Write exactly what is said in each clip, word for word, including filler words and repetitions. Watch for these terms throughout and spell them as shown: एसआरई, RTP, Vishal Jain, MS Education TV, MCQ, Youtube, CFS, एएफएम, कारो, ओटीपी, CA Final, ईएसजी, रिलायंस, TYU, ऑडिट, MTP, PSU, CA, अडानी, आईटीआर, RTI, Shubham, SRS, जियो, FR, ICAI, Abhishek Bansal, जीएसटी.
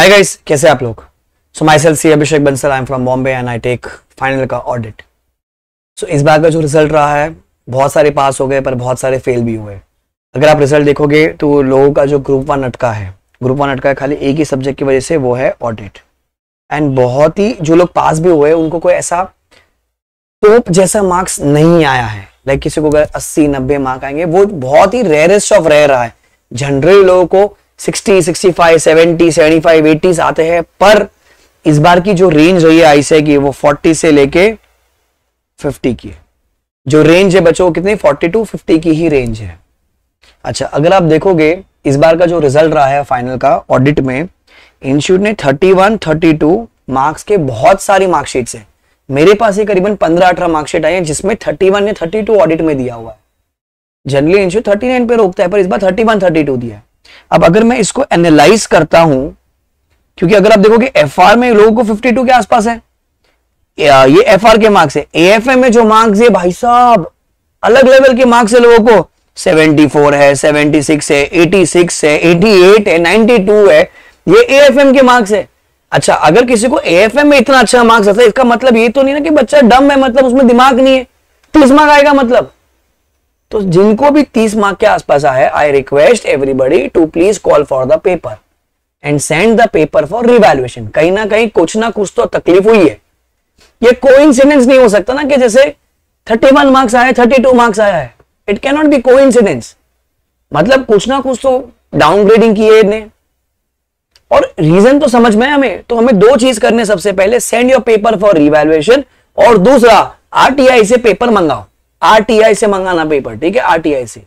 Hi guys, कैसे आप लोग? So myself C Abhishek Bansal, I am from Bombay and I take final का ऑडिट। So इस बार का जो रिजल्ट रहा है, बहुत सारे पास हो गए पर बहुत सारे फेल भी हुए। अगर आप रिजल्ट देखोगे तो लोगों का जो ग्रुप वन अटका है, ग्रुप वन अटका है खाली एक ही सब्जेक्ट की वजह से, वो है ऑडिट। एंड बहुत ही जो लोग पास भी हुए उनको कोई ऐसा टॉप जैसा मार्क्स नहीं आया है। लाइक किसी को अगर अस्सी नब्बे मार्क्स आएंगे, वो बहुत ही रेयरेस्ट ऑफ रेयर है। जनरली लोगों को sixty sixty five seventy seventy five eighties आते हैं, पर इस बार की जो रेंज रही है आईसीआई की, वो फोर्टी से लेके फिफ्टी की जो रेंज है बच्चों, कितनी फोर्टी टू फिफ्टी की ही रेंज है। अच्छा, अगर आप देखोगे इस बार का जो रिजल्ट रहा है फाइनल का ऑडिट में, इंस्टीट्यूट ने thirty one, thirty two marks के बहुत सारी मार्कशीट्स है। मेरे पास ये करीबन पंद्रह अठारह मार्कशीट आई है, जिसमें थर्टी वन ने थर्टी टू ऑडिट में दिया हुआ है। जनरली इंस्टीट्यूट थर्टी नाइन पे रोकता है, पर इस बार थर्टी वन, थर्टी टू दिया है। अब अगर मैं इसको एनालाइज करता हूं, क्योंकि अगर आप देखोगे एफआर में लोगों को फिफ्टी टू के आसपास है, ये एफआर के मार्क्स है। एएफएम में जो मार्क्स है भाई साहब, अलग लेवल के मार्क्स है लोगों को। सेवेंटी फोर है, सेवेंटी सिक्स है, एटी सिक्स है, एटी एट है, नाइंटी टू है, ये एएफएम के मार्क्स है। अच्छा, अगर किसी को एएफएम में इतना अच्छा मार्क्स आता है, इसका मतलब ये तो नहीं ना कि बच्चा डम है, मतलब उसमें दिमाग नहीं है। तीस मार्क्स आएगा मतलब। तो जिनको भी तीस मार्क के आसपास आया है, I request everybody to please call for the paper and send the paper for revaluation. कहीं ना कहीं कुछ ना कुछ तो तकलीफ हुई है। ये कोइंसिडेंस नहीं हो सकता ना कि जैसे थर्टी वन मार्क्स आया, थर्टी टू मार्क्स आया है। It can not be coincidence. मतलब कुछ ना कुछ तो डाउनग्रेडिंग की है ने। और रीजन तो समझ में हमें, तो हमें दो चीज करने, सबसे पहले send your paper for revaluation और दूसरा आरटीआई से पेपर मंगाओ। आरटीआई से मंगाना पेपर, ठीक है? आरटीआई से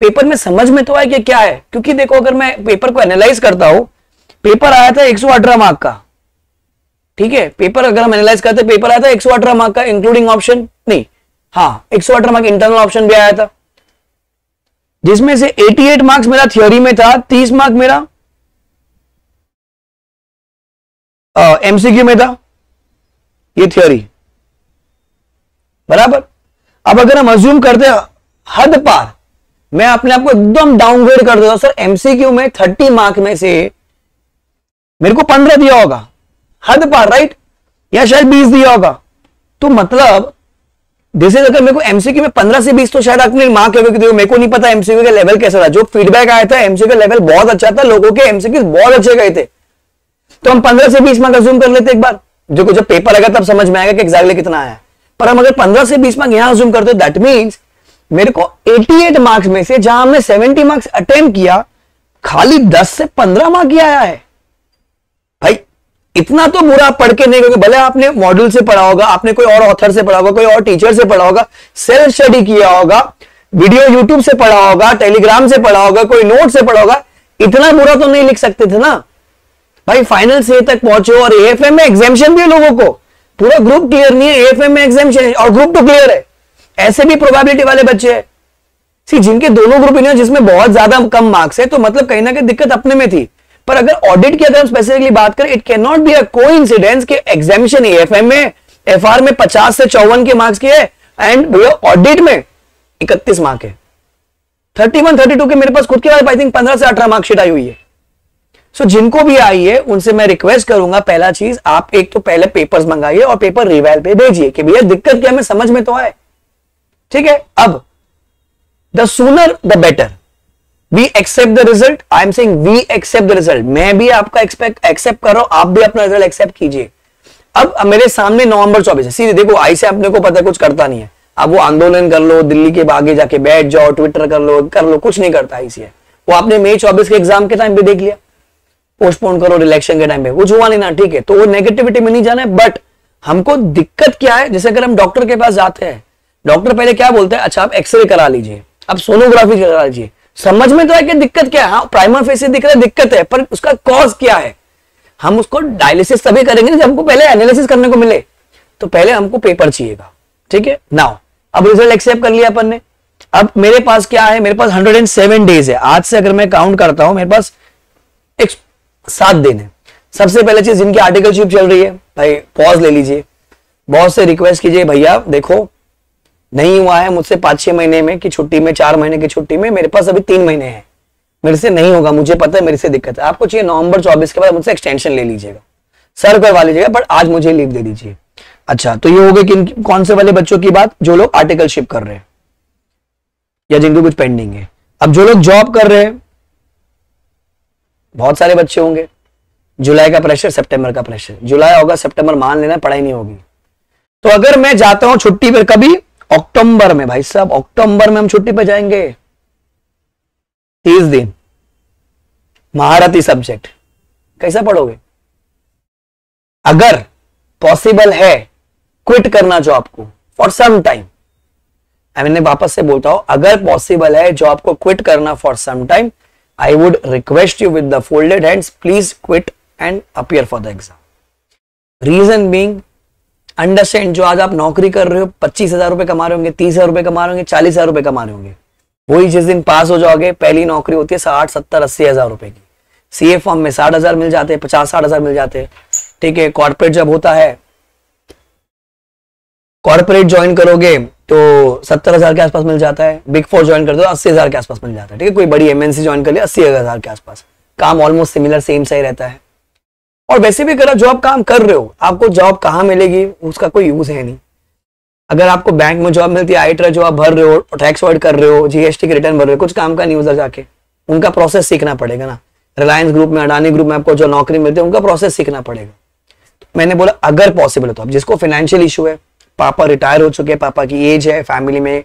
पेपर में समझ में तो आए कि क्या है, क्योंकि देखो अगर मैं पेपर को एनालाइज करता हूं, पेपर आया था एक सौ अठारह मार्क का, ठीक है? पेपर अगर हम एनालाइज करते, पेपर आया था एक सौ अठारह मार्क का, इंक्लूडिंग ऑप्शन नहीं, हाँ एक सौ अठारह मार्क इंटरनल ऑप्शन भी आया था, जिसमें से अठासी मार्क्स मेरा थियोरी में था, तीस मार्क मेरा एमसीक्यू में था, ये थियोरी बराबर। अब अगर हम अज्यूम करते हद पार, मैं अपने आप को एकदम डाउनग्रेड कर देता हूं, सर एमसीक्यू में तीस मार्क में से मेरे को पंद्रह दिया होगा हद पार, राइट? या शायद बीस दिया होगा। तो मतलब जैसे अगर मेरे को एमसीक्यू में पंद्रह से बीस तो शायद आपने मार्क है, क्योंकि मेरे को नहीं पता एमसीक्यू का लेवल कैसा था। जो फीडबैक आया था एमसीक्यू का लेवल बहुत अच्छा था, लोगों के एमसीक्यू बहुत अच्छे गए थे। तो हम पंद्रह से बीस मार्क अज्यूम कर लेते एक बार, जो जब पेपर आएगा तब समझ में आएगा कि एग्जैक्टली कितना आया। पर हम अगर पंद्रह से बीस मार्क यहां अज्यूम करते, दैट मीन्स मेरे को अठासी मार्क्स में से जहां हमने सत्तर मार्क्स अटेम्प्ट किया, खाली दस से पंद्रह मार्क ही आया है। भाई इतना तो बुरा पढ़ के नहीं, क्योंकि भले आपने मॉड्यूल से पढ़ा होगा, आपने कोई और ऑथर से पढ़ा होगा, कोई और टीचर से पढ़ा होगा, सेल्फ स्टडी किया होगा, वीडियो यूट्यूब से पढ़ा होगा, टेलीग्राम से पढ़ा होगा, कोई नोट से पढ़ा होगा, इतना बुरा तो नहीं लिख सकते थे ना भाई। फाइनल से तक पहुंचे और एएफएम में एग्जामिनेशन भी है लोगों को, पूरा ग्रुप क्लियर नहीं है, एएफएम में एग्जामिनेशन है और ग्रुप टू क्लियर है, ऐसे भी प्रोबेबिलिटी वाले बच्चे हैं। सी जिनके दोनों ग्रुप ही नहीं, जिसमें बहुत ज्यादा कम मार्क्स है, तो मतलब कहीं ना कहीं दिक्कत अपने में थी। पर अगर ऑडिट की अगर हम स्पेसिफिकली बात करें, it can not be a coincidence कि एग्जामिनेशन एएफएम में एफआर में पचास से चौवन के मार्क्स की है एंड ऑडिट में इकतीस मार्क है। थर्टी वन थर्टी टू के मेरे पास खुद के बाद आई थिंक पंद्रह से अठारह मार्क्स शीट आई हुई है। सो so, जिनको भी आई है उनसे मैं रिक्वेस्ट करूंगा, पहला चीज आप एक तो पहले पेपर्स मंगाइए और पेपर रिवाइल पे भेजिए कि भैया दिक्कत क्या, हमें समझ में तो आए, ठीक है? अब the sooner the better, we accept the result. I am saying we accept the result, मैं भी आपका एक्सपेक्ट एक्सेप्ट कर रहा हूं, आप भी अपना रिजल्ट एक्सेप्ट कीजिए। अब मेरे सामने नवंबर चौबीस है। सीधे देखो, आई से आपने को पता कुछ करता नहीं है। आप वो आंदोलन कर लो, दिल्ली के आगे जाके बैठ जाओ, ट्विटर कर लो कर लो कुछ नहीं करता आई सी। वो आपने मई चौबीस के एग्जाम के टाइम पे देख लिया, पोस्टपोन करो इलेक्शन के टाइम पे, कुछ हुआ नहीं ना, ठीक है? तो वो नेगेटिविटी में नहीं जाना है, बट हमको दिक्कत क्या है, जैसे अगर हम डॉक्टर के पास जाते हैं, डॉक्टर पहले क्या बोलते हैं, अच्छा आप एक्सरे करा लीजिए, आप सोनोग्राफी करा लीजिए। समझ में तो है कि दिक्कत क्या है, हाँ प्राइमर फेस से दिख रहा है दिक्कत है, पर उसका कॉज क्या है? हम उसको डायलिसिस तभी करेंगे जब हमको पहले एनालिसिस करने को मिले। तो पहले हमको पेपर चाहिएगा, ठीक है? नाउ अब रिजल्ट एक्सेप्ट कर लिया अपन ने। अब मेरे पास क्या है, मेरे पास हंड्रेड एंड सेवन डेज है। आज से अगर मैं काउंट करता हूं, मेरे पास एक सात दिन है। सबसे पहले चीज, जिनकी आर्टिकलशिप चल रही है भाई, पॉज ले लीजिए, बॉस से रिक्वेस्ट कीजिए भैया देखो नहीं हुआ है मुझसे पांच छह महीने में कि छुट्टी में, चार महीने की छुट्टी में, मेरे पास अभी तीन महीने हैं, मेरे से नहीं होगा, मुझे पता है मेरे से दिक्कत है। आपको चाहिए नवंबर चौबीस के बाद मुझसे एक्सटेंशन ले लीजिएगा, सर करवा लीजिएगा, बट आज मुझे लीव दे दीजिए। अच्छा, तो ये हो गई कि कौन से वाले बच्चों की बात, जो लोग आर्टिकलशिप कर रहे हैं या जिनको कुछ पेंडिंग है। अब जो लोग जॉब कर रहे हैं, बहुत सारे बच्चे होंगे, जुलाई का प्रेशर, सितंबर का प्रेशर, जुलाई होगा सितंबर मान लेना, पढ़ाई नहीं होगी। तो अगर मैं जाता हूं छुट्टी पर कभी अक्टूबर में, भाई साहब अक्टूबर में हम छुट्टी पर जाएंगे तीस दिन, महारथी सब्जेक्ट, कैसा पढ़ोगे? अगर पॉसिबल है क्विट करना जॉब को for some time, I mean मैं वापस से बोलता हूं, अगर पॉसिबल है जॉब को क्विट करना for some time, I would request you with the folded hands, please quit and appear for the exam. Reason being, understand, जो आज आप नौकरी कर रहे हो, पच्चीस हजार रुपए कमा रहे होंगे, तीस हजार रुपए कमा रहे होंगे, चालीस हजार रुपए कमा रहे होंगे, वही जिस दिन पास हो जाओगे, पहली नौकरी होती है साठ सत्तर अस्सी हजार रुपए की। सीए फॉर्म में साठ हजार मिल जाते हैं, पचास साठ हजार मिल जाते हैं, ठीक है। कॉर्पोरेट जब होता है, कॉर्पोरेट ज्वाइन करोगे तो सत्तर हजार के आसपास मिल जाता है, बिग फोर ज्वाइन कर दो अस्सी हजार के आसपास मिल जाता है, ठीक है। कोई बड़ी एमएनसी ज्वाइन कर लिया अस्सी हजार के आसपास, काम ऑलमोस्ट सिमिलर सेम सही रहता है। और वैसे भी अगर जॉब काम कर रहे हो, आपको जॉब कहाँ मिलेगी उसका कोई यूज है नहीं। अगर आपको बैंक में जॉब मिलती है, आईटी जो आप भर रहे हो, टैक्स अवॉइड कर रहे हो, जीएसटी के रिटर्न भर रहे हो, कुछ काम का नहीं, उधर जाके उनका प्रोसेस सीखना पड़ेगा ना। रिलायंस ग्रुप में, अडानी ग्रुप में आपको जो नौकरी मिलती है उनका प्रोसेस सीखना पड़ेगा। मैंने बोला अगर पॉसिबल हो तो। अब जिसको फाइनेंशियल इशू है, पापा रिटायर हो चुके हैं, पापा की एज है, फैमिली में आ,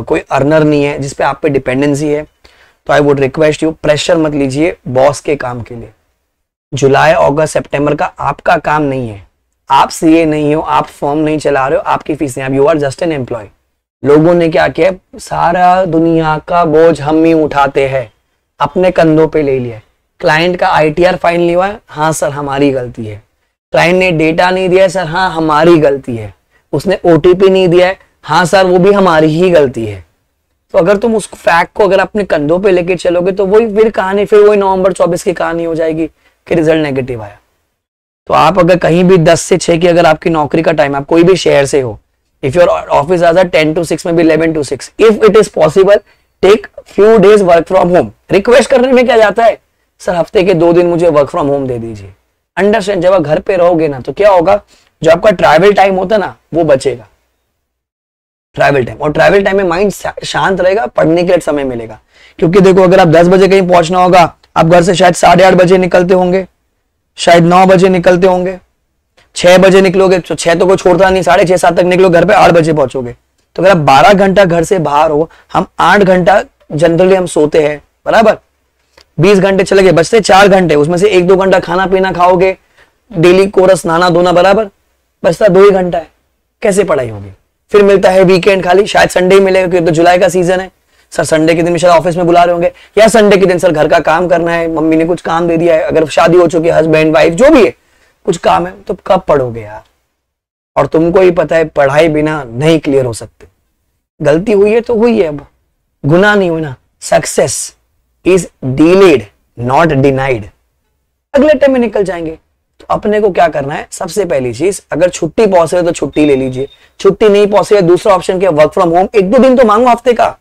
कोई अर्नर नहीं है जिसपे आप पे डिपेंडेंसी है, तो I would request you, pressure मत लीजिए बॉस के काम के लिए। जुलाई अगस्त सितंबर का आपका काम नहीं है, आप सीए नहीं हो, आप फॉर्म नहीं चला रहे हो, आपकी फीस नहीं, आप you are just an employ. लोगों ने क्या किया, सारा दुनिया का बोझ हम ही उठाते हैं, अपने कंधों पर ले लिया। क्लाइंट का आई टी आर फाइल नहीं हुआ, हाँ सर हमारी गलती है। क्लाइंट ने डेटा नहीं दिया, सर हाँ हमारी गलती है। उसने ओटीपी नहीं दिया है, हाँ सर वो भी हमारी ही गलती है। तो अगर तुम उस फैक्ट को अगर अपने कंधों पे लेके चलोगे तो वही फिर कहानी, फिर वही नवंबर चौबीस की कहानी हो जाएगी कि रिजल्ट नेगेटिव आया। तो आप अगर कहीं भी दस से छह की अगर आपकी नौकरी का टाइम, आप कोई भी शहर से हो, इफ योर ऑफिस आज टेन टू सिक्स में भी eleven to six, if it is possible take few days work from home. Request करने में क्या जाता है, सर हफ्ते के दो दिन मुझे वर्क फ्रॉम होम दे दीजिए। अंडरस्टैंड, जब आप घर पे रहोगे ना तो क्या होगा, जो आपका ट्रैवल टाइम होता है ना वो बचेगा, ट्रैवल टाइम। और ट्रैवल टाइम में माइंड शांत रहेगा, पढ़ने के लिए समय मिलेगा। क्योंकि देखो अगर आप दस बजे कहीं पहुंचना होगा, आप घर से शायद साढ़े आठ बजे निकलते होंगे, शायद नौ बजे निकलते होंगे, छह बजे निकलोगे, छह तो कोई छोड़ता नहीं, साढ़े छह सात तक निकलो, घर पे आठ बजे पहुंचोगे। तो अगर आप बारह घंटा घर से बाहर हो, हम आठ घंटा जनरली हम सोते हैं, बराबर बीस घंटे चले गए, बचते चार घंटे, उसमें से एक दो घंटा खाना पीना खाओगे, डेली कोरस नहाना धोना, बराबर बचता दो ही घंटा है, कैसे पढ़ाई होगी? फिर मिलता है वीकेंड, खाली शायद संडे ही मिलेगा क्योंकि तो जुलाई का सीजन है। सर संडे के दिन शायद ऑफिस में बुला रहे होंगे, या संडे के दिन सर घर का काम करना है, मम्मी ने कुछ काम दे दिया है, अगर शादी हो चुकी है, हस्बैंड वाइफ जो भी है कुछ काम है, तो कब पढ़ोगे यार? और तुमको ही पता है पढ़ाई बिना नहीं क्लियर हो सकते। गलती हुई है तो हुई है, अब गुनाह नहीं हुआ ना। Success is delayed not denied, अगले टाइम में निकल जाएंगे। तो अपने को क्या करना है, सबसे पहली चीज अगर छुट्टी पॉसिबल है तो छुट्टी ले लीजिए, छुट्टी नहीं पॉसिबल है दूसरा ऑप्शन क्या, वर्क फ्रॉम होम। एक दो दिन तो मांगो हफ्ते का,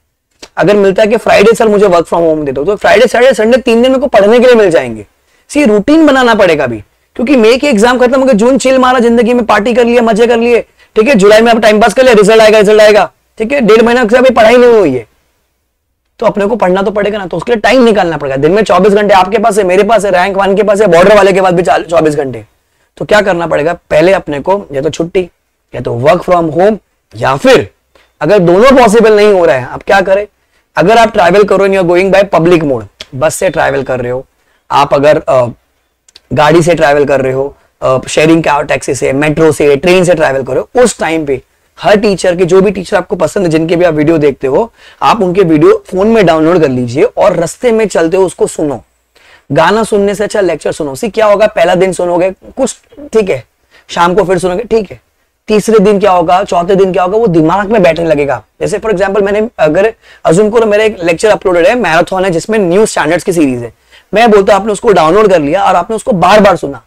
अगर मिलता है कि फ्राइडे सर मुझे वर्क फ्रॉम होम दे दो, तो फ्राइडे सैटरडे संडे तीन दिन मेरे को पढ़ने के लिए मिल जाएंगे। सी रूटीन बनाना पड़ेगा अभी, क्योंकि मई की एग्जाम खत्म हो गई, जून चिल मारा, जिंदगी में पार्टी कर लिया, मजे कर लिए, ठीक है। जुलाई में आप टाइम पास कर लिया, रिजल्ट आएगा रिजल्ट आएगा, ठीक है। डेढ़ महीना से अभी पढ़ाई नहीं हुई है, तो अपने को पढ़ना तो पड़ेगा ना, तो उसके लिए टाइम निकालना पड़ेगा। दिन में चौबीस घंटे आपके पास है, मेरे पास है, रैंक वन के पास है, बॉर्डर वाले के बाद भी चौबीस घंटे। तो क्या करना पड़ेगा, पहले अपने को या तो छुट्टी, या तो वर्क फ्रॉम होम, या फिर अगर दोनों पॉसिबल नहीं हो रहा है, आप क्या करें, अगर आप ट्रैवल करो and you are going by public mode, bus से ट्रैवल कर रहे हो आप, अगर आ, गाड़ी से ट्रैवल कर रहे हो, आ, शेयरिंग का टैक्सी से, मेट्रो से, ट्रेन से ट्रैवल कर रहे हो, उस टाइम पे हर टीचर के, जो भी टीचर आपको पसंद है, जिनके भी आप वीडियो देखते हो, आप उनके वीडियो फोन में डाउनलोड कर लीजिए और रस्ते में चलते हो उसको सुनो। गाना सुनने से अच्छा लेक्चर सुनो। सी क्या होगा, पहला दिन सुनोगे कुछ, ठीक है, शाम को फिर सुनोगे, ठीक है, तीसरे दिन क्या होगा, चौथे दिन क्या होगा, वो दिमाग में बैठने लगेगा। जैसे फॉर एग्जाम्पल मैंने अगर अजून को मेरा एक लेक्चर अपलोडेड है, मैराथन है, जिसमें न्यू स्टैंडर्ड्स की सीरीज है, मैं बोलता हूँ आपने उसको डाउनलोड कर लिया और आपने उसको बार बार सुना,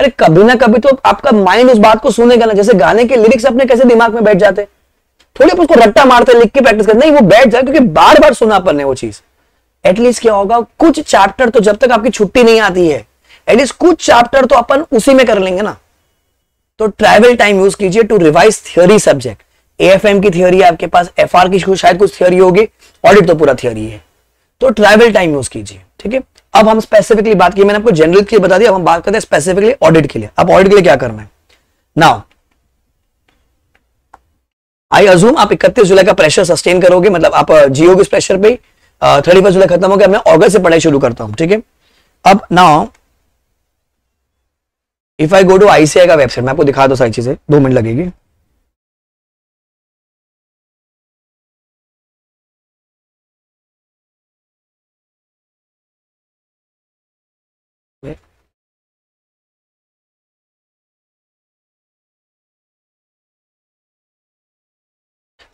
अरे कभी ना कभी तो आपका माइंड उस बात को सुनेगा ना। जैसे गाने के लिरिक्स अपने कैसे दिमाग में बैठ जाते, थोड़ी उसको रट्टा मारते, लिख के प्रैक्टिस करते नहीं, वो बैठ जाए क्योंकि बार बार सुना अपन ने वो चीज। एटलीस्ट क्या होगा, कुछ चैप्टर तो जब तक आपकी छुट्टी नहीं आती है एटलीस्ट कुछ चैप्टर तो अपन उसी में कर लेंगे ना। तो ट्रैवल टाइम यूज कीजिए to revise theory subject. एएफएम की थ्योरी है आपके पास, एफआर की शायद कुछ थ्योरी होगी, ऑडिट तो पूरा थ्योरी है। तो ट्रैवल टाइम यूज कीजिए, ठीक है। अब हम स्पेसिफिकली बात की, मैंने आपको जनरल की बता दी, अब हम बात करते हैं स्पेसिफिकली ऑडिट के लिए। अब ऑडिट के लिए क्या करना है, नाउ आई अज्यूम आप इकतीस जुलाई का प्रेशर सस्टेन करोगे, मतलब आप जियो के प्रेशर पे थर्टी फर्स्ट जुलाई खत्म हो गया, मैं अगस्त से पढ़ाई शुरू करता हूं, ठीक है। अब now if I go to ICI का वेबसाइट, मैं आपको दिखा दो सारी चीजें, दो मिनट लगेगी।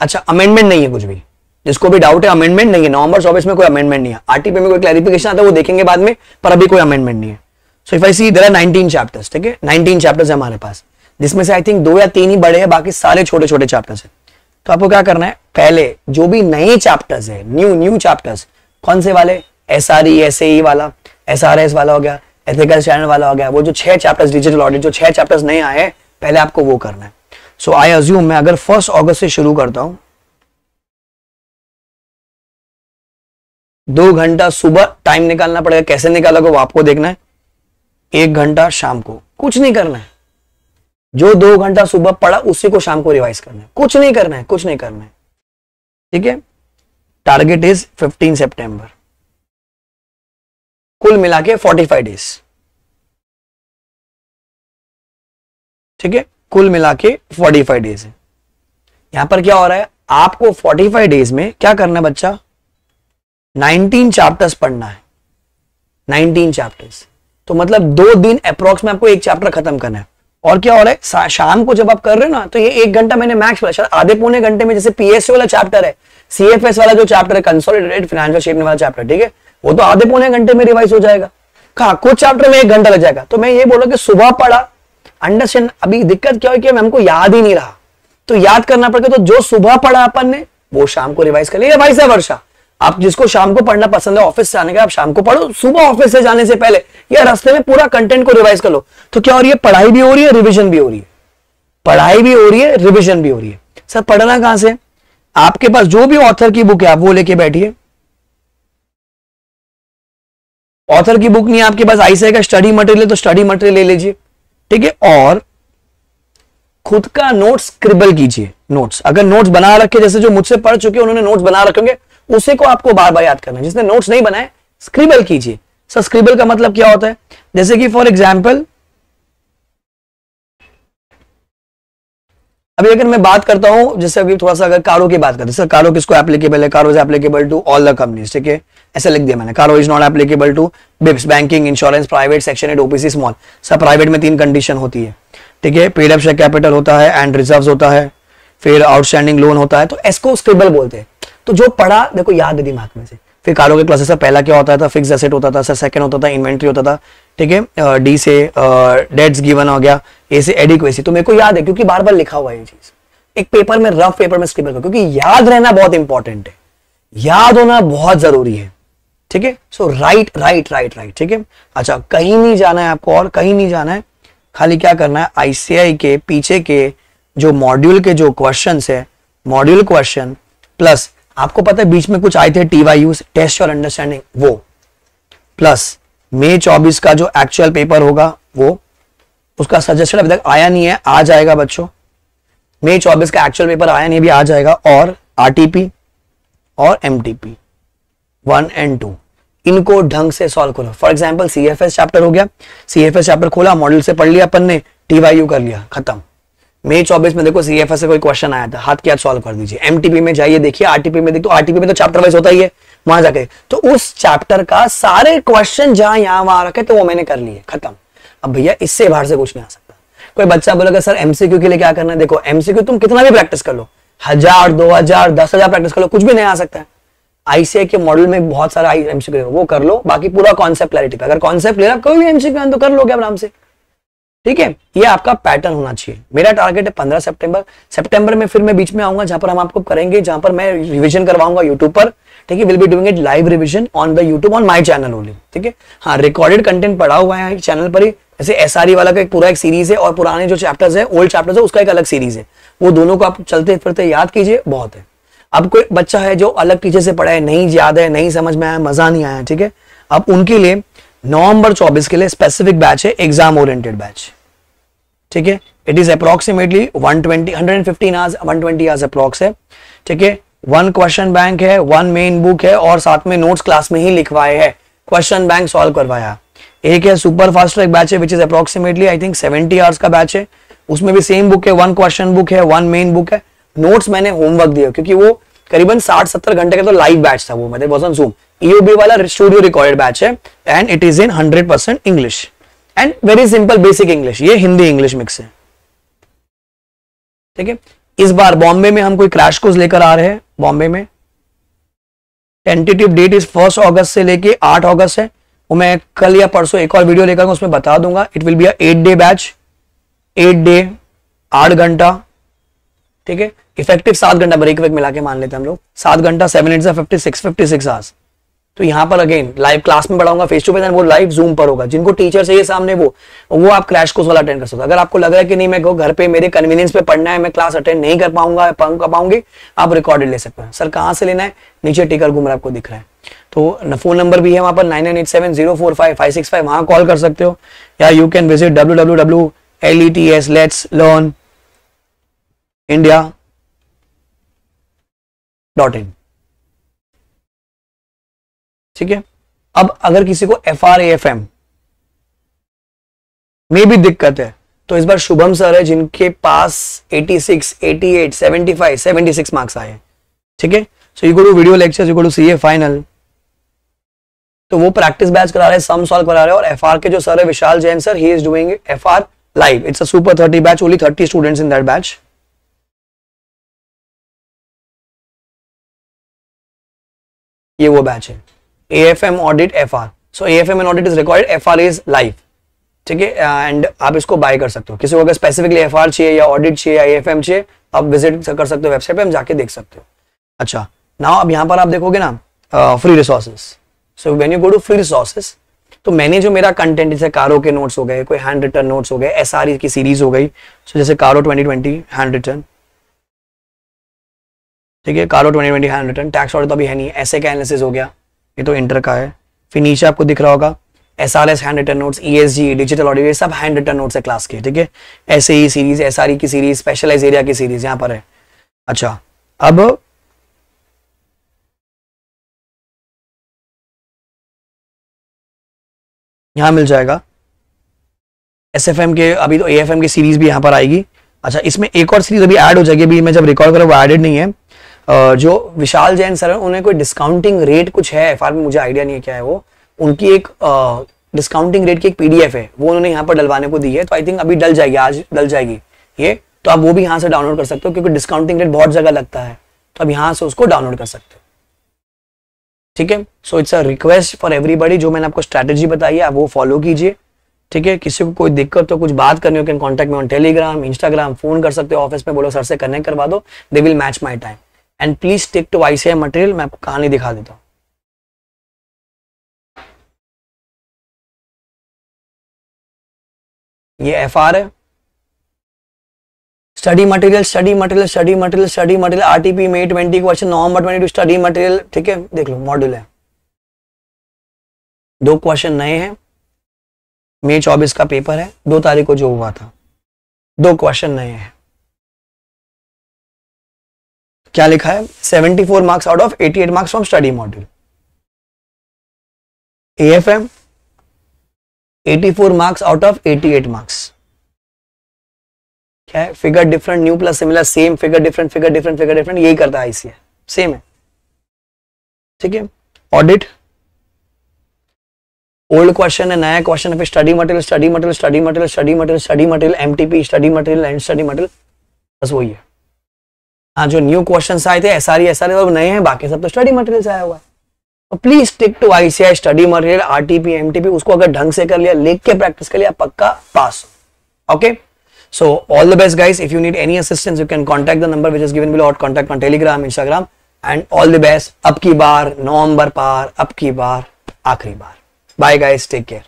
अच्छा, अमेंडमेंट नहीं है कुछ भी, जिसको भी डाउट है अमेंडमेंट नहीं है, नवंबर चौबीस में कोई अमेंडमेंट नहीं है। आरटीपी में कोई क्लैरिफिकेशन आता है वो देखेंगे बाद में, पर अभी कोई अमेंडमेंट नहीं है। So if I see there are nineteen chapters, ठीक है, नाइनटीन चैप्टर्स है हमारे पास, जिसमें से आई थिंक दो या तीन ही बड़े हैं, बाकी सारे छोटे छोटे चैप्टर्स हैं। तो आपको क्या करना है, पहले जो भी नए चैप्टर्स है, न्यू न्यू चैप्टर्स कौन से वाले, S R E S A वाला, एस आर एस वाला हो गया, एथिकल स्टैंडर्ड वाला हो गया, वो जो छह चैप्टर्स डिजिटल ऑडिट जो छह चैप्टर्स नए आए हैं, पहले आपको वो करना है। सो आई अज्यूम मैं अगर फर्स्ट अगस्त से शुरू करता हूं, दो घंटा सुबह टाइम निकालना पड़ेगा, कैसे निकालोगे वो आपको देखना है, एक घंटा शाम को, कुछ नहीं करना है, जो दो घंटा सुबह पढ़ा उसी को शाम को रिवाइज करना है, कुछ नहीं करना है, कुछ नहीं करना है, ठीक है। टारगेट इज फिफ्टीन सितंबर, कुल मिला के फोर्टी फाइव डेज, ठीक है, कुल मिला के फोर्टी फाइव डेज है। यहां पर क्या हो रहा है, आपको फोर्टी फाइव डेज में क्या करना है बच्चा, नाइनटीन चैप्टर्स पढ़ना है, नाइनटीन चैप्टर्स, तो मतलब दो दिन अप्रोक्स में आपको एक चैप्टर खत्म करना है। और क्या हो रहा है, शाम को जब आप कर रहे हो ना, तो ये एक घंटा मैंने मैक्स पढ़ा, शायद आधे पौने घंटे में, जैसे पीएसयू वाला चैप्टर है, सीएफएस वाला जो चैप्टर है, कंसोलिडेटेड फाइनेंशियल स्टेटमेंट वाला चैप्टर, ठीक है, वो तो आधे पौने घंटे में रिवाइज हो जाएगा, कहा कुछ चैप्टर में एक घंटा लग जाएगा। तो मैं ये बोल रहा हूं कि सुबह पढ़ा, अंडरस्टैंड, अभी दिक्कत क्या है कि हमको याद ही नहीं रहा, तो याद करना पड़ेगा, तो जो सुबह पढ़ा अपन ने वो शाम को रिवाइज कर लिया। भाई साहब वर्षा, आप जिसको शाम को पढ़ना पसंद है, ऑफिस से आने के आप शाम को पढ़ो, सुबह ऑफिस से जाने से पहले या रास्ते में पूरा कंटेंट को रिवाइज कर लो। तो क्या हो रही है, पढ़ाई भी हो रही है, रिविजन भी हो रही है, पढ़ाई भी हो रही है, रिविजन भी हो रही है। सर पढ़ना कहां से, आपके पास जो भी ऑथर की बुक है आप वो लेके बैठिए। ऑथर की बुक नहीं है आपके पास, आईसीएआई का स्टडी मटेरियल है तो स्टडी मटेरियल ले लीजिए, ठीक है। और खुद का नोट्स स्क्रिबल कीजिए, नोट्स अगर नोट्स बना रखे, जैसे जो मुझसे पढ़ चुके उन्होंने नोट्स बना रखे होंगे, उसी को आपको बार बार याद करना है। जिसने नोट्स नहीं बनाए स्क्रिबल कीजिए। सर स्क्रिबल का मतलब क्या होता है, जैसे कि फॉर एग्जाम्पल अभी अगर मैं बात करता हूं, जैसे अभी थोड़ा सा अगर कारो की बात करते हैं, सर कारो किसको एप्लीकेबल है, कारो is applicable to all the companies, ठीक है, ऐसा लिख दिया मैंने। कारो is not applicable to BIPS, banking, insurance, private, section eight, OPC, small. Sir private में तीन कंडीशन होती है, ठीक है, पेड अप शेयर कैपिटल होता है एंड रिजर्व होता है, फिर आउटस्टैंडिंग लोन होता है, तो इसको स्क्रिबल बोलते हैं। तो जो पढ़ा देखो याद है दिमाग में से। फिर कारो के क्लासेस, सर पहला क्या होता था, फिक्स एसेट होता था, सर सेकंड होता था इन्वेंट्री होता था, ठीक है, डी से डेट्स गिवन हो गया, ए से एडिक्वेसी। तो मेरे को याद है क्योंकि बार बार लिखा हुआ है ये चीज, एक पेपर में रफ पेपर में स्क्रिबल करो, क्योंकि याद रहना बहुत इंपॉर्टेंट है, याद होना बहुत जरूरी है, ठीक है। So right right right right, ठीक है। अच्छा कहीं नहीं जाना है आपको, और कहीं नहीं जाना है, खाली क्या करना है, आईसीआई के पीछे के जो मॉड्यूल के जो क्वेश्चन है, मॉड्यूल क्वेश्चन प्लस आपको पता है बीच में कुछ आए थे टीवाईयू, टेस्ट योर अंडरस्टैंडिंग, वो प्लस मई चौबीस का जो एक्चुअल पेपर होगा वो, उसका सजेशन अभी तक आया नहीं है, आ जाएगा बच्चों। मई चौबीस का एक्चुअल पेपर आया नहीं, भी आ जाएगा। और आरटीपी और एमटीपी वन एंड टू, इनको ढंग से सॉल्व करो। फॉर एग्जांपल सीएफएस चैप्टर हो गया, सीएफएस चैप्टर खोला, मॉडल से पढ़ लिया अपन ने, टीवाईयू कर लिया, खत्म। मई चौबीस में देखो सीएफएस से कोई क्वेश्चन आया था, हाथ के हाथ सॉल्व कर दीजिए। एमटीपी में जाइए देखिए, आरटीपी में देखो, आरटीपी में तो चैप्टर वाइज होता ही है, वहां जाके तो उस चैप्टर का सारे क्वेश्चन जहां यहाँ वहां रखे तो वो मैंने कर लिए, खत्म। अब भैया इससे बाहर से कुछ नहीं आ सकता। कोई बच्चा बोलेगा सर एमसीक्यू के लिए क्या करना है, देखो एमसीक्यू तुम कितना भी प्रैक्टिस कर लो, हजार दो हजार दस हजार प्रैक्टिस कर लो, कुछ भी नहीं आ सकता है। आईसीआई के मॉडल में बहुत सारा एमसीक्यू वो कर लो, बाकी पूरा कॉन्सेप्ट क्लैरिटी पे, अगर कॉन्सेप्ट ले रहा कोई भी एमसीक्यू तो कर लोगे आराम से। ठीक है, ये आपका पैटर्न होना चाहिए। मेरा टारगेट है पंद्रह सितंबर। सितंबर में फिर मैं बीच में आऊंगा जहां पर हम आपको करेंगे, जहां पर मैं रिवीजन करवाऊंगा यूट्यूब पर। ठीक है, will be doing it live revision on the YouTube on my channel only. ठीक है, हाँ रिकॉर्डेड कंटेंट पड़ा हुआ है चैनल पर ही, जैसे एसआरई वाला का एक पूरा एक सीरीज है और पुराने जो चैप्टर्स है ओल्ड चैप्टर्स है उसका एक अलग सीरीज है, वो दोनों को आप चलते फिरते याद कीजिए, बहुत है। अब कोई बच्चा है जो अलग टीचर से पढ़ा है, नहीं याद है, नहीं समझ में आया, मजा नहीं आया, ठीक है, अब उनके लिए नवंबर चौबीस के लिए स्पेसिफिक बैच है, एग्जाम ओरिएंटेड बैच। ठीक है, it is approximately one twenty, one fifteen hours, one twenty hours approx है। ठीक है, वन क्वेश्चन बैंक है, वन मेन बुक है और साथ में नोट्स क्लास में ही लिखवाए हैं, क्वेश्चन बैंक सॉल्व करवाया। एक है सुपर फास्ट ट्रैक बैच है which is approximately I think seventy hours का बैच है, उसमें भी सेम बुक है, वन क्वेश्चन बुक है, वन मेन बुक है, नोट्स मैंने होमवर्क दिया क्योंकि वो करीबन साठ सत्तर घंटे का तो लाइव बैच था वो, मतलब वॉज जूम ईओबी वाला स्टूडियो रिकॉर्डेड बैच है and it is in hundred percent English and very simple basic English, ये हिंदी इंग्लिश मिक्स है। ठीक है, इस बार बॉम्बे में हम कोई क्रैश कोर्स लेकर आ रहे हैं, बॉम्बे में टेंटेटिव डेट इज फर्स्ट अगस्त से लेके आठ अगस्त है, वो मैं कल या परसों एक और वीडियो लेकर उसमें बता दूंगा। It will be a eight day batch, eight day आठ घंटा, ठीक है, इफेक्टिव सात घंटा, ब्रेक वेक मिला के मान लेते हैं हम लोग सात घंटा, seven into fifty six fifty six hours. तो यहाँ पर अगेन लाइव क्लास में पढ़ाऊंगा फेस टू फेस, वो लाइव जूम पर होगा, जिनको टीचर चाहिए सामने वो वो आप क्रैश कोर्स वाला अटेंड कर सकते हो। अगर आपको लग रहा है कि नहीं मैं घर पे मेरे कन्वीनियंस पे पढ़ना है, मैं क्लास अटेंड नहीं कर पाऊंगा कर पाऊंगी, आप रिकॉर्डेड ले सकते हैं। सर कहाँ से लेना है, नीचे टिकर घूम रहा है आपको दिख रहा है, तो फोन नंबर भी है वहाँ पर nine nine eight seven zero four five five six five, वहाँ कॉल कर सकते हो, या you can visit W W W let's learn India dot in. ठीक है, अब अगर किसी को एफ आर एफ एम में भी दिक्कत है तो इस बार शुभम सर है जिनके पास छियासी, अठासी, पचहत्तर, छिहत्तर मार्क्स आए हैं। ठीक है, so you go to video lectures, you go to CA final, तो वो प्रैक्टिस बैच करा रहे हैं, सम सॉल्व करा रहे हैं, और एफ आर के जो सर है Vishal Jain sir, he is doing F R live, it's a super thirty batch, only thirty students in that batch. ये वो बैच है A F M audit F R, so A F M audit is required, F R is live, ठीक है, and आप इसको bye कर सकते हो। किसी को अगर स्पेसिफिकली F R चाहिए या ऑडिट चाहिए या A F M चाहिए, आप विजिट कर सकते हो वेबसाइट पे, हम जाके देख सकते हो। अच्छा, नाउ अब यहाँ पर आप देखोगे ना free resources, so when you go to free resources, तो मैंने जो मेरा कंटेंट जैसे कारो के नोट्स हो गए, कोई हैंड रिटन नोट्स हो गए, एसआरई की सीरीज हो गई, सो so, जैसे कारो ट्वेंटी ट्वेंटी हैंड रिटन, ठीक है, कारो twenty twenty hand written, tax ऑडिट तो अभी है नहीं, एसए का एनालिसिस हो गया, ये तो इंटर का है, फिर नीचे आपको दिख रहा होगा SRS hand written notes, ईएसजी, digital ऑडिट, सब हैंड रिटन नोट्स है क्लास के। ठीक है, ऐसे ही सीरीज, एसआरई की सीरीज, स्पेशलाइज एरिया की सीरीज यहाँ पर है। अच्छा, अब यहाँ मिल जाएगा एसएफएम के, अभी तो एएफएम की सीरीज भी यहाँ पर आएगी। अच्छा, इसमें एक और सीरीज अभी ऐड हो जाएगी, अभी मैं जब रिकॉर्ड कर रहा हूँ वो एडेड नहीं है। Uh, जो विशाल जैन सर है उन्हें कोई डिस्काउंटिंग रेट कुछ है एफआर में, मुझे आइडिया नहीं है क्या है वो, उनकी एक डिस्काउंटिंग uh, रेट की एक पीडीएफ है वो उन्होंने यहाँ पर डलवाने को दी है, तो आई थिंक अभी डल जाएगी, आज डल जाएगी ये, तो आप वो भी यहाँ से डाउनलोड कर सकते हो क्योंकि डिस्काउंटिंग रेट बहुत जगह लगता है, तो आप यहाँ से उसको डाउनलोड कर सकते हो। ठीक है, so it's a request for everybody, जो मैंने आपको स्ट्रैटेजी बताई है आप वो फॉलो कीजिए। ठीक है, किसी को कोई दिक्कत हो, कुछ बात करनी हो, can contact me on Telegram, Instagram, phone कर सकते हो, ऑफिस में बोलो सर से कनेक्ट करवा दो, they will match my time, and please stick to ICI material. मैं आपको कहानी दिखा देता हूँ, ये एफआर है, study material study material study material study material RTP में twenty question, November twenty two study material. ठीक है, देख लो मॉड्यूल है, दो क्वेश्चन नए हैं, मई चौबीस का पेपर है, दो तारीख को जो हुआ था, दो क्वेश्चन नए हैं। क्या लिखा है, चौहत्तर मार्क्स आउट ऑफ अठासी marks from study module, एएफएम चौरासी मार्क्स आउट ऑफ अठासी मार्क्स। क्या है, figure different, new plus similar, same, figure different figure different figure different, यही करता है आईसीआई, सेम है। ठीक है, ऑडिट ओल्ड क्वेश्चन है, नया क्वेश्चन है, फिर study material study material study material study material study material MTP study material and study material, बस वही है। हाँ, जो न्यू क्वेश्चंस आए थे एसआरई एसआरई वो नए हैं, बाकी सब तो स्टडी मटेरियल आया हुआ है। तो please stick to ICI study material, RTP, MTP, उसको अगर ढंग से कर लिया, लिख के प्रैक्टिस कर लिया, पक्का पास। Okay. So all the best guys. If you need any assistance, you can contact the number which is given below or contact on Telegram, Instagram. And all the best. Ab ki baar, November par, ab ki baar, aakhri baar. Bye guys. Take care.